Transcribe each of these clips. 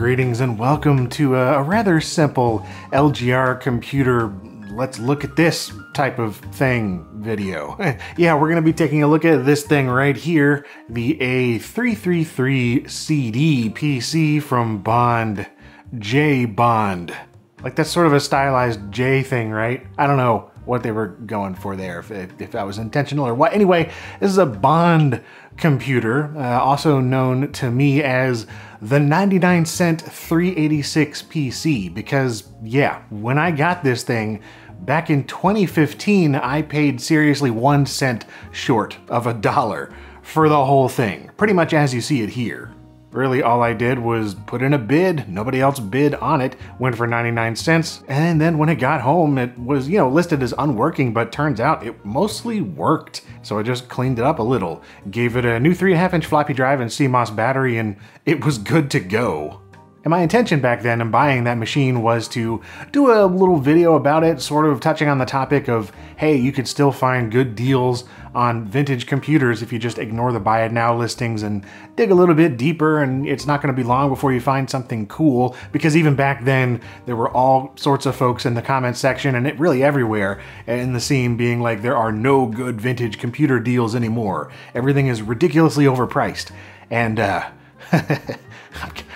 Greetings and welcome to a rather simple LGR computer, let's look at this type of thing video. Yeah, we're gonna be taking a look at this thing right here, the A333CD PC from Bond, J. Bond. Like that's sort of a stylized J thing, right? I don't know what they were going for there, if that was intentional or what. Anyway, this is a Bond computer, also known to me as the 99-cent 386 PC, because yeah, when I got this thing back in 2015, I paid seriously 1 cent short of $1 for the whole thing, pretty much as you see it here. Really, all I did was put in a bid, nobody else bid on it, went for 99 cents, and then when it got home, it was, you know, listed as unworking, but turns out it mostly worked. So I just cleaned it up a little, gave it a new 3.5-inch floppy drive and CMOS battery, and it was good to go. And my intention back then in buying that machine was to do a little video about it, sort of touching on the topic of, hey, you could still find good deals on vintage computers if you just ignore the buy it now listings and dig a little bit deeper, and it's not going to be long before you find something cool, because even back then there were all sorts of folks in the comment section and really everywhere in the scene being like, there are no good vintage computer deals anymore. Everything is ridiculously overpriced. And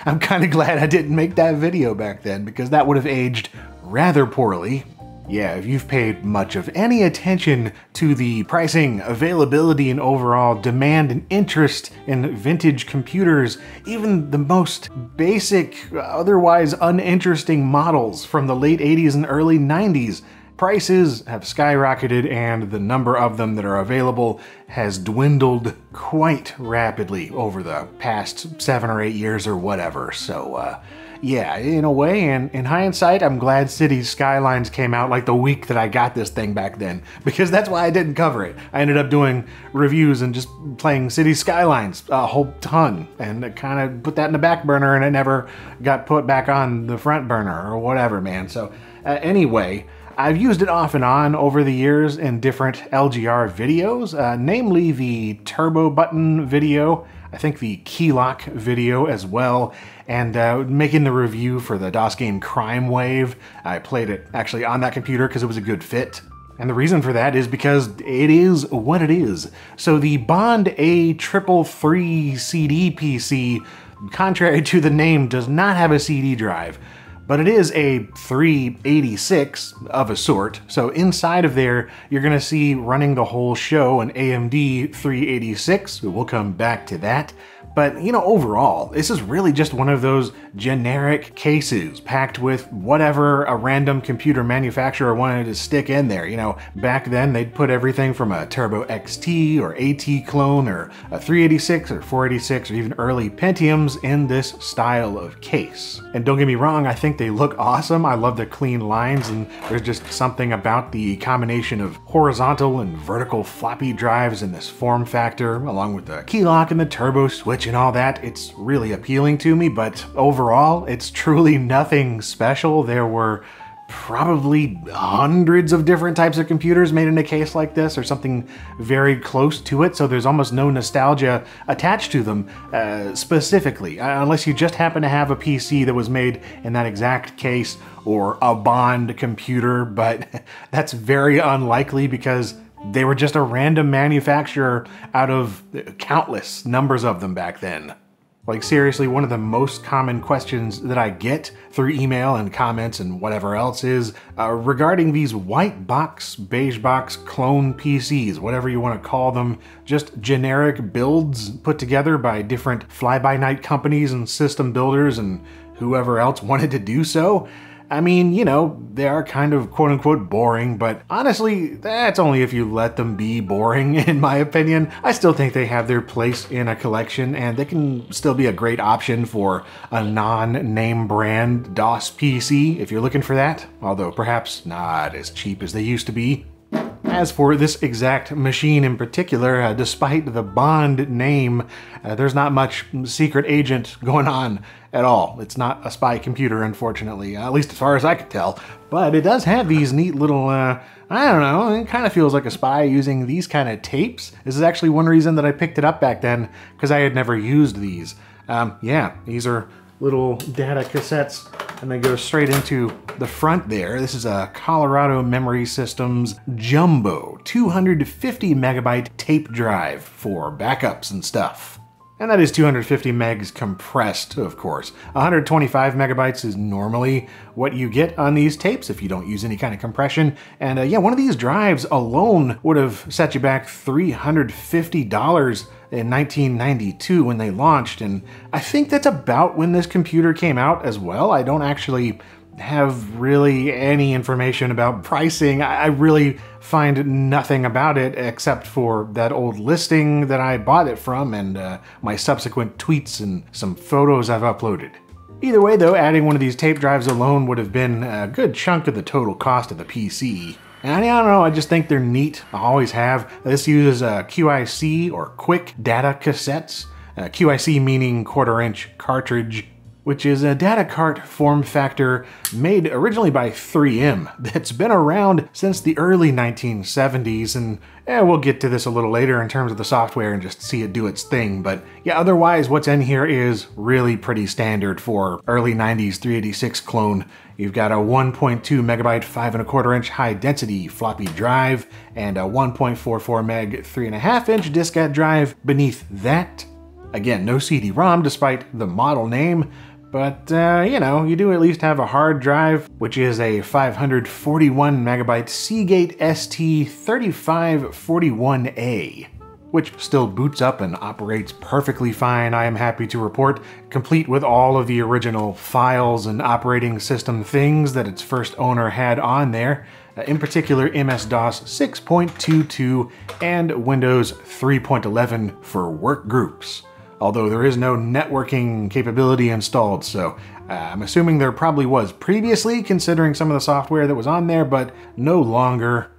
I'm kind of glad I didn't make that video back then, because that would have aged rather poorly. Yeah, if you've paid much of any attention to the pricing, availability, and overall demand and interest in vintage computers, even the most basic, otherwise uninteresting models from the late 80s and early 90s, prices have skyrocketed and the number of them that are available has dwindled quite rapidly over the past 7 or 8 years or whatever. So yeah, in a way, and in hindsight, I'm glad Cities Skylines came out like the week that I got this thing back then, because that's why I didn't cover it. I ended up doing reviews and just playing Cities Skylines a whole ton, and kind of put that in the back burner and it never got put back on the front burner or whatever, man. So anyway, I've used it off and on over the years in different LGR videos, namely the turbo button video, I think the key lock video as well, and making the review for the DOS game Crime Wave. I played it actually on that computer because it was a good fit. And the reason for that is because it is what it is. So the Bond A333CD PC, contrary to the name, does not have a CD drive. But it is a 386 of a sort, so inside of there, you're gonna see running the whole show an AMD 386, we'll come back to that. But, you know, overall, this is really just one of those generic cases packed with whatever a random computer manufacturer wanted to stick in there. You know, back then they'd put everything from a Turbo XT or AT clone or a 386 or 486 or even early Pentiums in this style of case. And don't get me wrong, I think they look awesome. I love the clean lines, and there's just something about the combination of horizontal and vertical floppy drives in this form factor, along with the key lock and the turbo switch and all that. It's really appealing to me, but overall, it's truly nothing special. There were probably hundreds of different types of computers made in a case like this or something very close to it, so there's almost no nostalgia attached to them specifically, unless you just happen to have a PC that was made in that exact case or a Bond computer, but that's very unlikely because they were just a random manufacturer out of countless numbers of them back then. Like seriously, one of the most common questions that I get through email and comments and whatever else is regarding these white box, beige box clone PCs, whatever you want to call them, just generic builds put together by different fly-by-night companies and system builders and whoever else wanted to do so. I mean, you know, they are kind of quote-unquote boring, but honestly, that's only if you let them be boring, in my opinion. I still think they have their place in a collection, and they can still be a great option for a non-name brand DOS PC if you're looking for that, although perhaps not as cheap as they used to be. As for this exact machine in particular, despite the Bond name, there's not much secret agent going on at all. It's not a spy computer, unfortunately, at least as far as I could tell. But it does have these neat little, I don't know, it kind of feels like a spy using these kind of tapes. This is actually one reason that I picked it up back then, because I had never used these. Yeah, these are little data cassettes, and they go straight into the front there. This is a Colorado Memory Systems Jumbo 250 megabyte tape drive for backups and stuff. And that is 250 megs compressed, of course. 125 megabytes is normally what you get on these tapes if you don't use any kind of compression. And yeah, one of these drives alone would have set you back $350 in 1992 when they launched, and I think that's about when this computer came out as well. I don't actually have really any information about pricing. I really find nothing about it except for that old listing that I bought it from and my subsequent tweets and some photos I've uploaded. Either way though, adding one of these tape drives alone would have been a good chunk of the total cost of the PC. And I don't know, I just think they're neat. I always have. This uses QIC or quick data cassettes. QIC meaning quarter-inch cartridge, which is a data cart form factor made originally by 3M that's been around since the early 1970s, and we'll get to this a little later in terms of the software and just see it do its thing, but yeah, otherwise what's in here is really pretty standard for early 90s 386 clone. You've got a 1.2 megabyte 5.25 inch high density floppy drive and a 1.44 meg 3.5 inch diskette drive beneath that. Again, no CD-ROM despite the model name. But, you know, you do at least have a hard drive, which is a 541 megabyte Seagate ST3541A, which still boots up and operates perfectly fine, I am happy to report, complete with all of the original files and operating system things that its first owner had on there, in particular MS-DOS 6.22 and Windows 3.11 for work groups. Although there is no networking capability installed, so I'm assuming there probably was previously, considering some of the software that was on there, but no longer.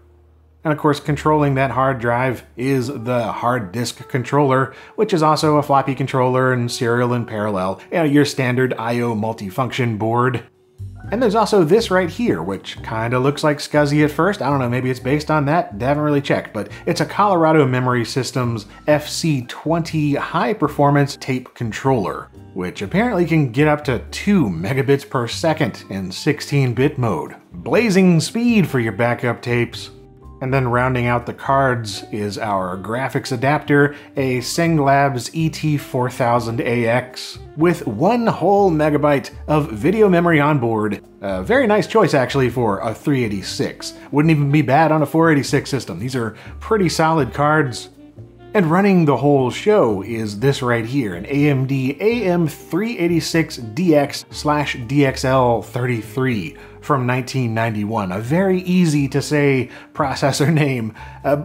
And of course, controlling that hard drive is the hard disk controller, which is also a floppy controller and serial and parallel, you know, your standard I/O multifunction board. And there's also this right here, which kind of looks like SCSI at first. I don't know, maybe it's based on that. Haven't really checked, but it's a Colorado Memory Systems FC20 high-performance tape controller, which apparently can get up to 2 megabits per second in 16-bit mode. Blazing speed for your backup tapes. And then rounding out the cards is our graphics adapter, a Tseng Labs ET4000AX with 1 whole megabyte of video memory on board. A very nice choice actually for a 386. Wouldn't even be bad on a 486 system. These are pretty solid cards. And running the whole show is this right here, an AMD AM386DX/DXL33 from 1991. A very easy to say processor name,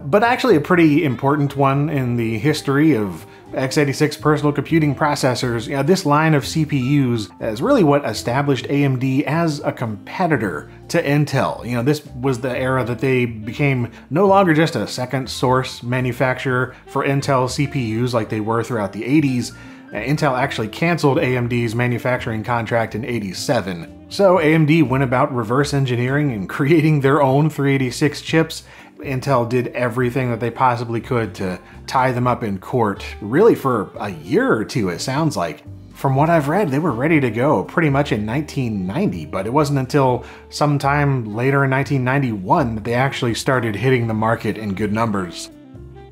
but actually a pretty important one in the history of x86 personal computing processors. You know, this line of CPUs is really what established AMD as a competitor to Intel. You know, this was the era that they became no longer just a second source manufacturer for Intel CPUs like they were throughout the 80s. Intel actually canceled AMD's manufacturing contract in 87. So AMD went about reverse engineering and creating their own 386 chips. Intel did everything that they possibly could to tie them up in court, really for a year or two, it sounds like. From what I've read, they were ready to go pretty much in 1990, but it wasn't until sometime later in 1991 that they actually started hitting the market in good numbers.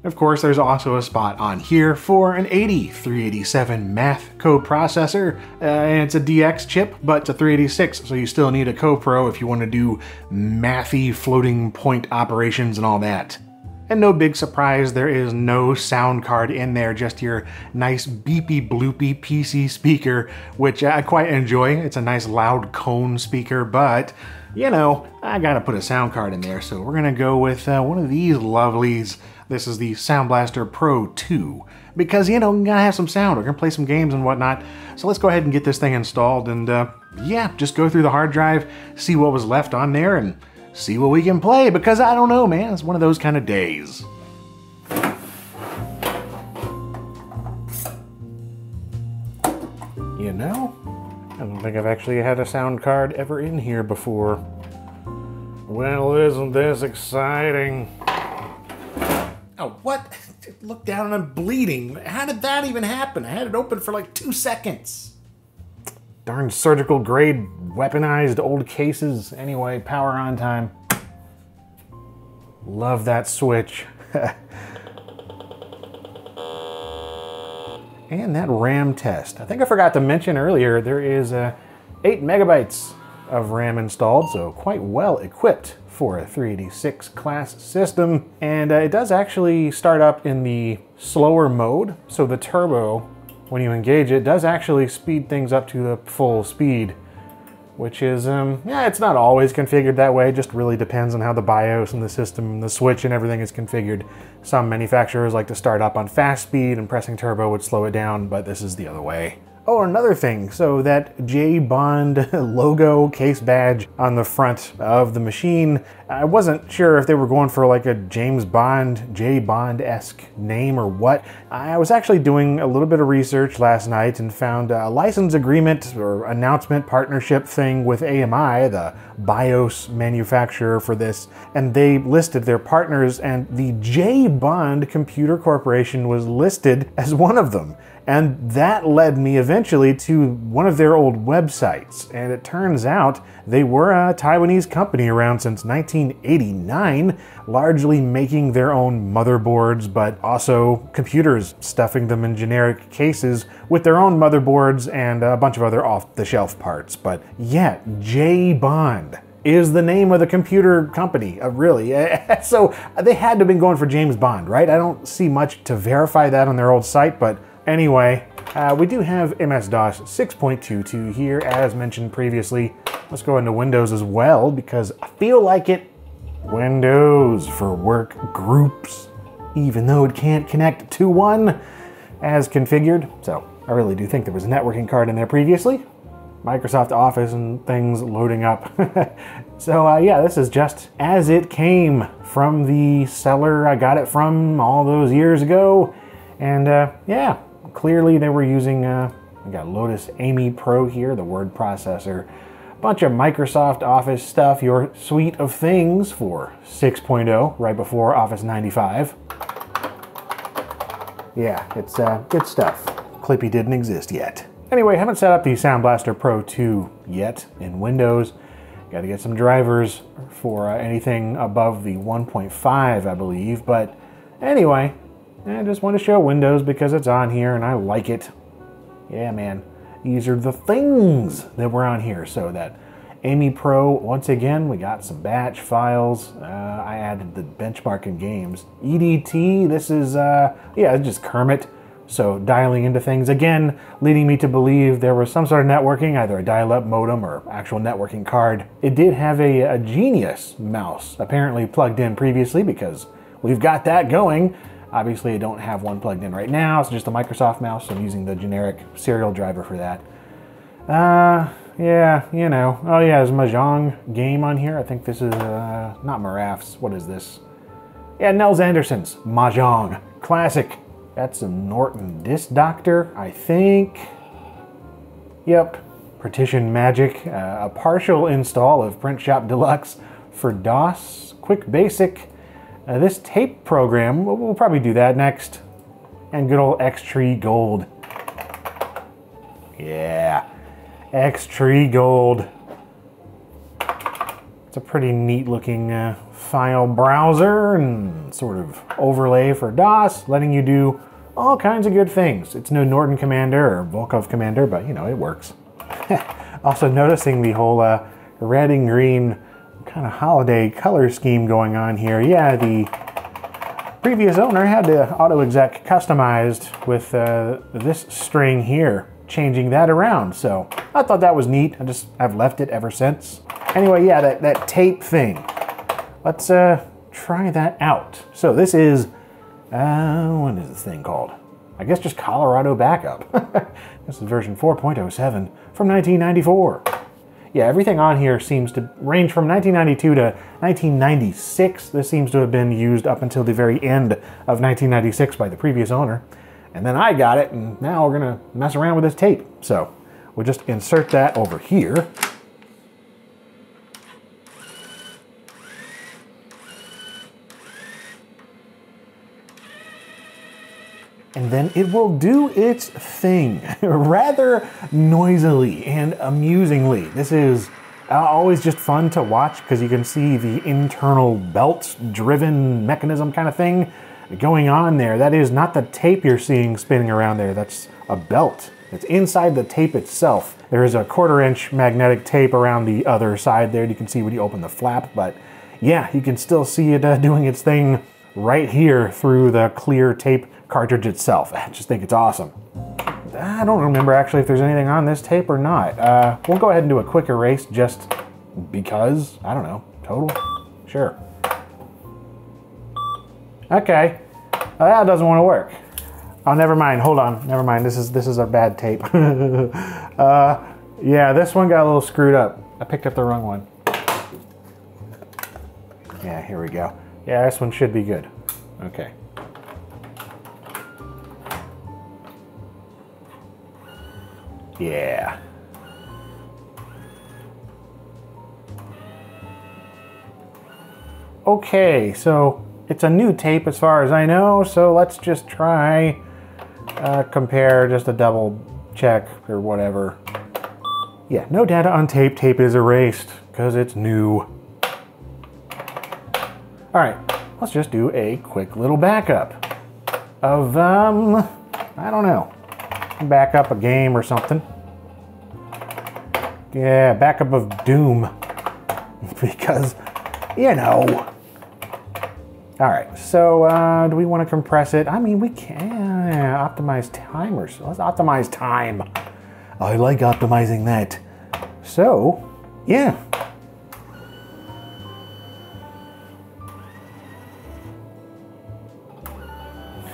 Of course, there's also a spot on here for an 387 math coprocessor, and it's a DX chip, but it's a 386, so you still need a copro if you want to do mathy floating point operations and all that. And no big surprise, there is no sound card in there, just your nice beepy bloopy PC speaker, which I quite enjoy. It's a nice loud cone speaker, but you know, I gotta put a sound card in there, so we're gonna go with one of these lovelies. This is the Sound Blaster Pro 2, because, you know, I'm gonna have some sound, we're gonna play some games and whatnot. So let's go ahead and get this thing installed and, yeah, just go through the hard drive, see what was left on there, and see what we can play, because I don't know, man, it's one of those kind of days. You know, I don't think I've actually had a sound card ever in here before. Well, isn't this exciting? Oh, what? Look down and I'm bleeding. How did that even happen? I had it open for like 2 seconds. Darn surgical grade weaponized old cases. Anyway, power on time. Love that switch. And that RAM test. I think I forgot to mention earlier, there is 8 megabytes of RAM installed, so quite well equipped for a 386 class system. And it does actually start up in the slower mode. So the turbo, when you engage it, does actually speed things up to the full speed, which is, yeah, it's not always configured that way. It just really depends on how the BIOS and the system and the switch and everything is configured. Some manufacturers like to start up on fast speed and pressing turbo would slow it down, but this is the other way. Oh, another thing, so that J. Bond logo case badge on the front of the machine, I wasn't sure if they were going for like a James Bond, J. Bond-esque name or what. I was actually doing a little bit of research last night and found a license agreement or announcement partnership thing with AMI, the BIOS manufacturer for this, and they listed their partners, and the J. Bond Computer Corporation was listed as one of them. And that led me eventually to one of their old websites. And it turns out they were a Taiwanese company around since 1989, largely making their own motherboards, but also computers, stuffing them in generic cases with their own motherboards and a bunch of other off-the-shelf parts. But yeah, J. Bond is the name of the computer company, really. So they had to have been going for James Bond, right? I don't see much to verify that on their old site, but anyway, we do have MS-DOS 6.22 here, as mentioned previously. Let's go into Windows as well, because I feel like it. Windows for work groups, even though it can't connect to one as configured. So I really do think there was a networking card in there previously. Microsoft Office and things loading up. So yeah, this is just as it came from the seller I got it from all those years ago. And yeah, clearly they were using, we got Lotus Ami Pro here, the word processor, a bunch of Microsoft Office stuff, your suite of things for 6.0, right before Office 95. Yeah, it's good stuff. Clippy didn't exist yet. Anyway, haven't set up the Sound Blaster Pro 2 yet in Windows. Got to get some drivers for anything above the 1.5, I believe, but anyway, I just want to show Windows because it's on here and I like it. Yeah, man. These are the things that were on here. So that Ami Pro, once again, we got some batch files. I added the benchmarking games. EDT, this is, yeah, it's just Kermit. So dialing into things, again, leading me to believe there was some sort of networking, either a dial-up modem or actual networking card. It did have a Genius mouse, apparently plugged in previously because we've got that going. Obviously, I don't have one plugged in right now. It's just a Microsoft mouse, so I'm using the generic serial driver for that. Yeah, you know. Oh yeah, there's a Mahjong game on here. I think this is, not Maraf's. What is this? Yeah, Nels Anderson's Mahjong. Classic. That's a Norton Disc Doctor, I think. Yep. Partition Magic. A partial install of Print Shop Deluxe for DOS. Quick Basic. This tape program, we'll probably do that next. And good old X-Tree Gold. Yeah, X-Tree Gold. It's a pretty neat looking file browser and sort of overlay for DOS, letting you do all kinds of good things. It's no Norton Commander or Volkov Commander, but you know, it works. Also noticing the whole red and green kind of holiday color scheme going on here. Yeah, the previous owner had the auto-exec customized with this string here, changing that around. So I thought that was neat. I've left it ever since. Anyway, yeah, that tape thing. Let's try that out. So this is, what is this thing called? I guess just Colorado Backup. This is version 4.07 from 1994. Yeah, everything on here seems to range from 1992 to 1996. This seems to have been used up until the very end of 1996 by the previous owner. And then I got it, and now we're gonna mess around with this tape. So we'll just insert that over here. and then it will do its thing rather noisily and amusingly. This is always just fun to watch because you can see the internal belt-driven mechanism kind of thing going on there. That is not the tape you're seeing spinning around there. That's a belt. It's inside the tape itself. There is a 1/4-inch magnetic tape around the other side there. You can see when you open the flap, but yeah, you can still see it doing its thing right here through the clear tape cartridge itself. I just think it's awesome. I don't remember actually if there's anything on this tape or not. We'll go ahead and do a quick erase just because, I don't know, total? Sure. Okay, that doesn't want to work. Oh, never mind, hold on, never mind. This is a bad tape. Yeah, this one got a little screwed up. I picked up the wrong one. Yeah, here we go. Yeah, this one should be good. Okay. Yeah. Okay, so it's a new tape as far as I know, so let's just try compare, just a double check or whatever. Yeah, no data on tape. Tape is erased because it's new. All right, let's just do a quick little backup of, I don't know, back up a game or something. Yeah, backup of Doom, because, you know. All right, so do we want to compress it? I mean, we can optimize timers. Let's optimize time. I like optimizing that. So, yeah.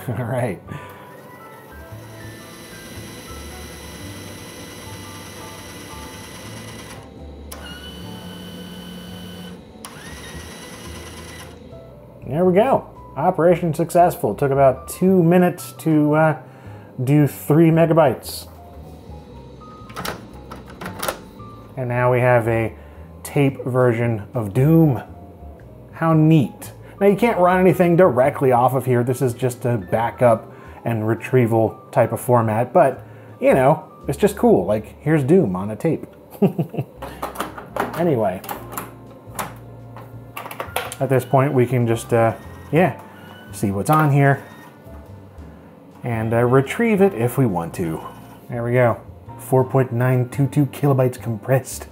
All right. There we go. Operation successful. Took about 2 minutes to do 3 MB. And now we have a tape version of Doom. How neat. Now you can't run anything directly off of here. This is just a backup and retrieval type of format, but you know, it's just cool. Like, here's Doom on a tape. Anyway, at this point we can just, yeah, see what's on here and retrieve it if we want to. There we go. 4.922 kilobytes compressed.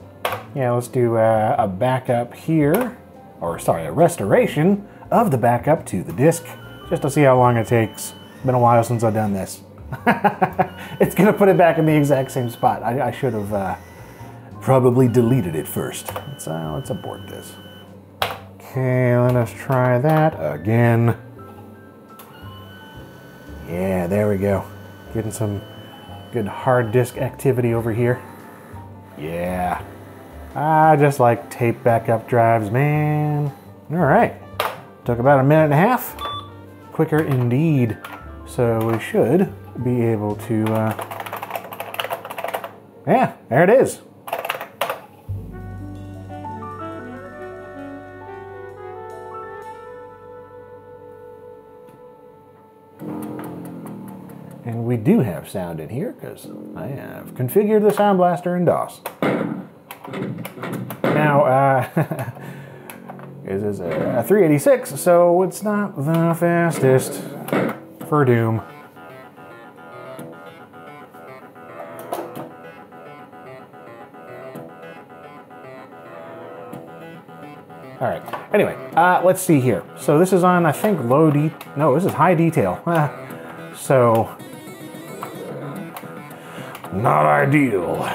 Yeah, let's do a backup here. Or sorry, a restoration of the backup to the disk, just to see how long it takes. Been a while since I've done this. It's gonna put it back in the exact same spot. I should have probably deleted it first. Let's abort this. Okay, let us try that again. Yeah, there we go. Getting some good hard disk activity over here. Yeah. I just like tape backup drives, man. All right, took about 1.5 minutes. Quicker indeed. So we should be able to, yeah, there it is. And we do have sound in here because I have configured the Sound Blaster in DOS. Now, this is a 386, so it's not the fastest for Doom. All right, anyway, let's see here. So this is on, I think, this is high detail. So, not ideal.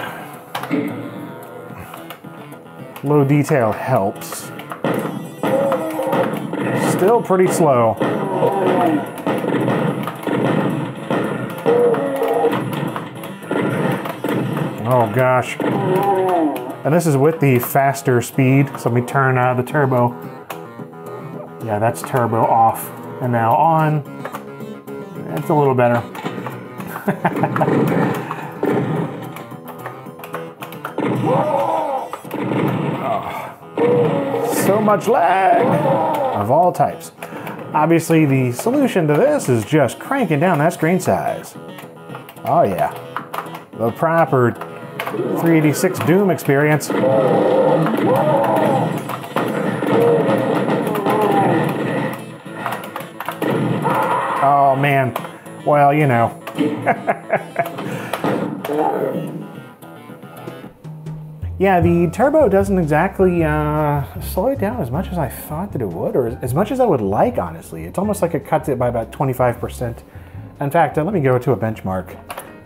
Low detail helps. Still pretty slow. Oh gosh. And this is with the faster speed. So let me turn the turbo. Yeah, that's turbo off. And now on. That's a little better. So much lag of all types. Obviously, the solution to this is just cranking down that screen size. Oh yeah, the proper 386 Doom experience. Oh man, well, you know. Yeah, the turbo doesn't exactly slow it down as much as I thought that it would, or as much as I would like, honestly. It's almost like it cuts it by about 25%. In fact, let me go to a benchmark.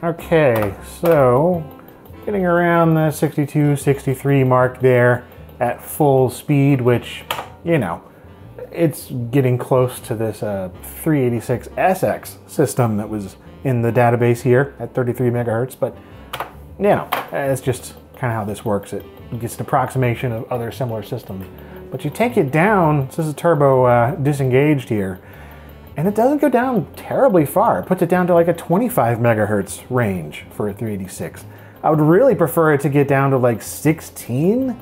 Okay, so getting around the 62, 63 mark there at full speed, which, you know, it's getting close to this 386SX system that was in the database here at 33 megahertz, but, you know, it's just kind of how this works. It gets an approximation of other similar systems. But you take it down, so this is turbo disengaged here, and it doesn't go down terribly far. It puts it down to like a 25 megahertz range for a 386. I would really prefer it to get down to like 16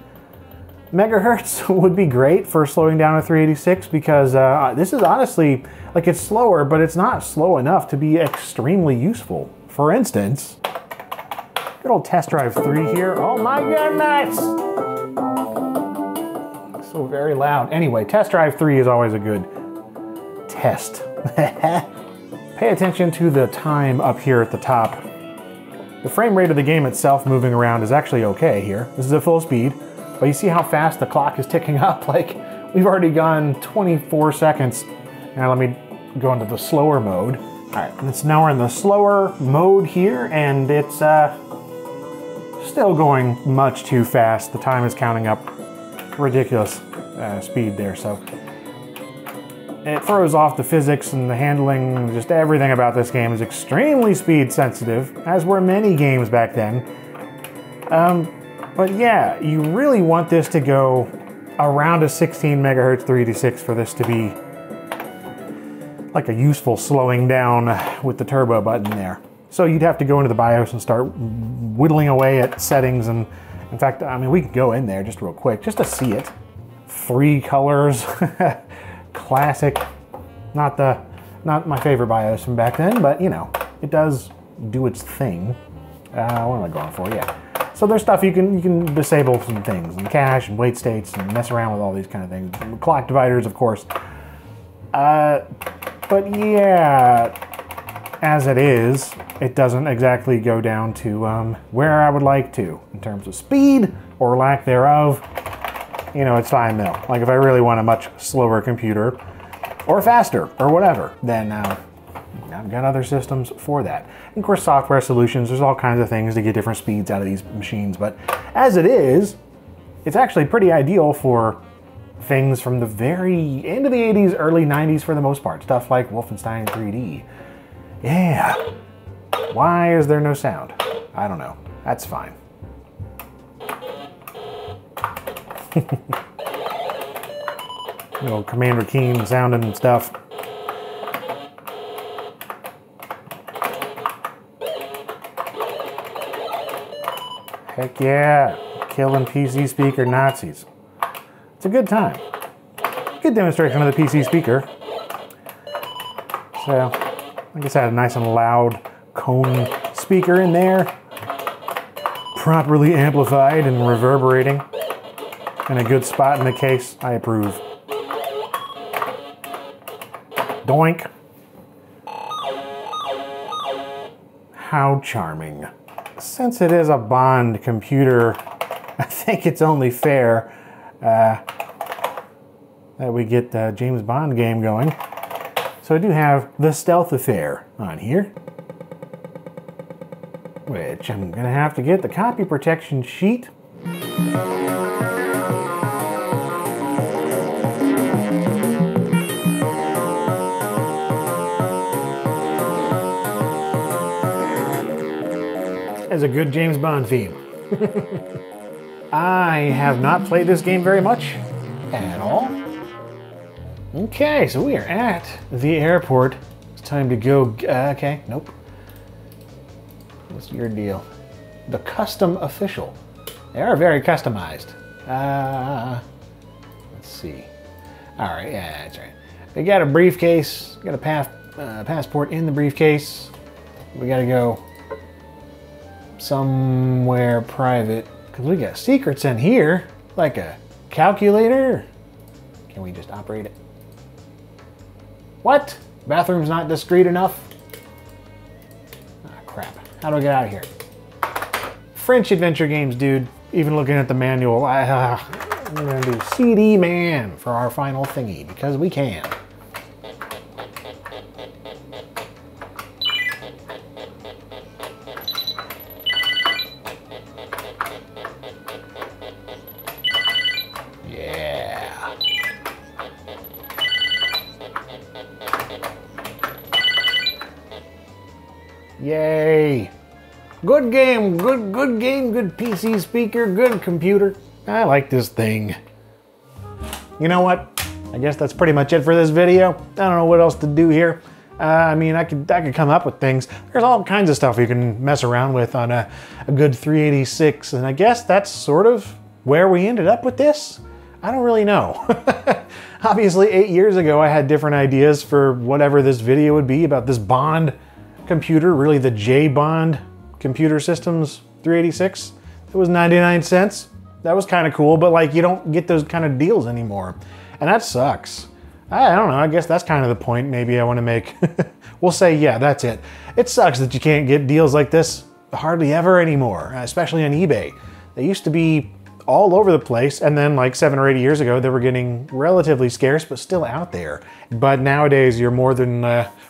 megahertz would be great for slowing down a 386, because this is honestly, like, it's slower, but it's not slow enough to be extremely useful. For instance, good old Test Drive 3 here. Oh my goodness! So very loud. Anyway, Test Drive 3 is always a good test. Pay attention to the time up here at the top. The frame rate of the game itself moving around is actually okay here. This is at full speed. But you see how fast the clock is ticking up? Like, we've already gone 24 seconds. Now let me go into the slower mode. All right, and so now we're in the slower mode here, and it's still going much too fast. The time is counting up ridiculous speed there, so. It throws off the physics and the handling. Just everything about this game is extremely speed sensitive, as were many games back then. But yeah, you really want this to go around a 16 megahertz 386 for this to be like a useful slowing down with the turbo button there. So you'd have to go into the BIOS and start whittling away at settings. And in fact, I mean, we can go in there just real quick, just to see it. 3 colors, classic. Not my favorite BIOS from back then, but you know, it does do its thing. What am I going for? Yeah. So there's stuff you can disable some things, and cache and wait states, and mess around with all these kind of things. Clock dividers, of course. But yeah, as it is, it doesn't exactly go down to where I would like to in terms of speed or lack thereof. You know, it's fine though. Like, if I really want a much slower computer or faster or whatever, then I've got other systems for that. And of course, software solutions, there's all kinds of things to get different speeds out of these machines, but as it is, it's actually pretty ideal for things from the very end of the 80s, early 90s for the most part. Stuff like Wolfenstein 3D. Yeah. Why is there no sound? I don't know. That's fine. Little Commander Keen sounding and stuff. Heck yeah, killing PC speaker Nazis. It's a good time. Good demonstration of the PC speaker. So, I guess I had a nice and loud cone speaker in there, properly amplified and reverberating in a good spot in the case. I approve. Doink. How charming. Since it is a Bond computer, I think it's only fair that we get the James Bond game going. So I do have The Stealth Affair on here, which I'm gonna have to get the copy protection sheet. A good James Bond theme. I have not played this game very much at all. Okay, so we are at the airport. It's time to go. Okay, nope. What's your deal? The custom official. They are very customized. Let's see. All right, yeah, that's right. They got a briefcase, got a passport in the briefcase. We gotta go somewhere private, because we got secrets in here, like a calculator. Can we just operate it? What? Bathroom's not discreet enough? Ah, crap. How do I get out of here? French adventure games, dude. Even looking at the manual, I'm gonna do CD-Man for our final thingy, because we can. Good game, good game, good PC speaker, good computer. I like this thing. You know what? I guess that's pretty much it for this video. I don't know what else to do here. I mean, I could come up with things. There's all kinds of stuff you can mess around with on a good 386, and I guess that's sort of where we ended up with this. I don't really know. Obviously, 8 years ago, I had different ideas for whatever this video would be about this Bond computer, really the J. Bond Computer Systems 386. It was 99 cents. That was kind of cool, but like you don't get those kind of deals anymore. And that sucks. I don't know, I guess that's kind of the point maybe I want to make. We'll say, yeah, that's it. It sucks that you can't get deals like this hardly ever anymore, especially on eBay. They used to be all over the place, and then like 7 or 8 years ago, they were getting relatively scarce, but still out there. But nowadays, you're more than,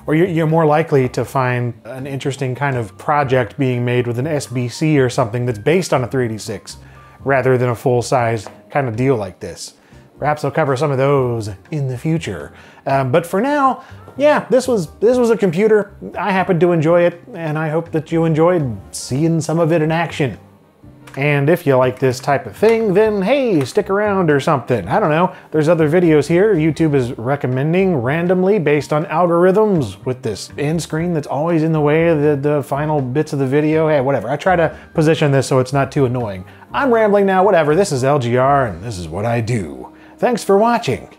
you're more likely to find an interesting kind of project being made with an SBC or something that's based on a 386, rather than a full-size kind of deal like this. Perhaps I'll cover some of those in the future. But for now, yeah, this was a computer. I happened to enjoy it, and I hope that you enjoyed seeing some of it in action. And if you like this type of thing, then hey, stick around or something. I don't know. There's other videos here. YouTube is recommending randomly based on algorithms with this end screen that's always in the way of the final bits of the video. Hey, whatever. I try to position this so it's not too annoying. I'm rambling now, whatever. This is LGR and this is what I do. Thanks for watching.